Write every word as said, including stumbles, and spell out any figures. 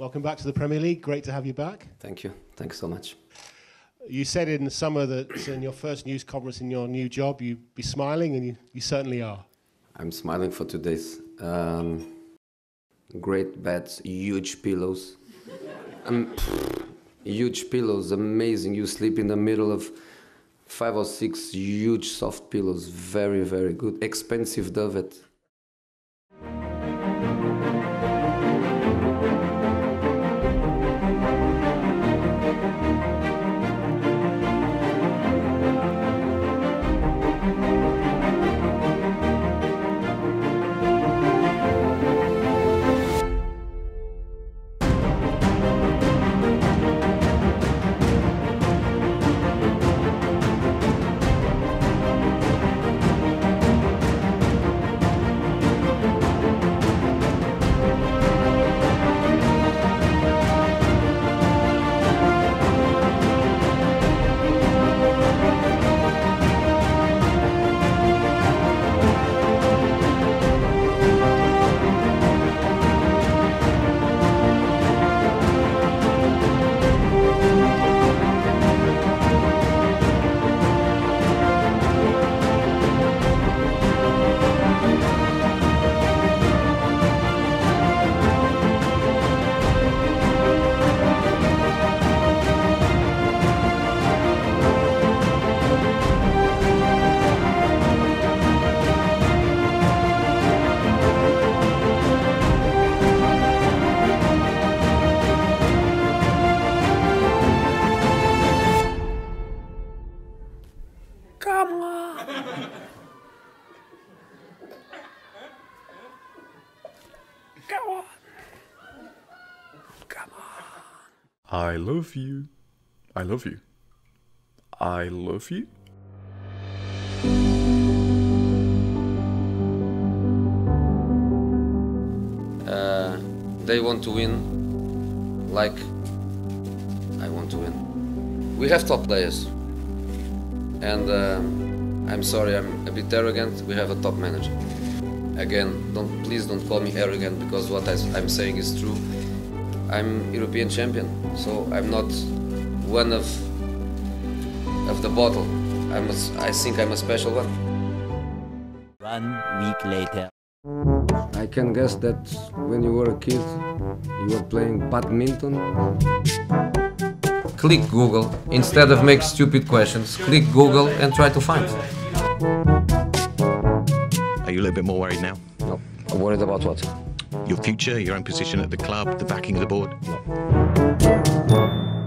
welcome back to the Premier League. Great to have you back. Thank you. Thanks so much. You said in the summer that in your first news conference in your new job, you'd be smiling, and you, you certainly are. I'm smiling for two days. Um, great beds, huge pillows. um, pfft, huge pillows, amazing. You sleep in the middle of five or six huge soft pillows. Very, very good. Expensive duvet. I love you. I love you. I love you. Uh, they want to win like I want to win. We have top players. And uh, I'm sorry, I'm a bit arrogant. We have a top manager. Again, don't, please don't call me arrogant, because what I, I'm saying is true. I'm European champion, so I'm not one of of the bottle. I'm a, I think I'm a special one. One week later. I can guess that when you were a kid, you were playing badminton. Click Google. Instead of make stupid questions, click Google and try to find. Are you a little bit more worried now? No. I'm worried about what? Your future, your own position at the club, the backing of the board? No.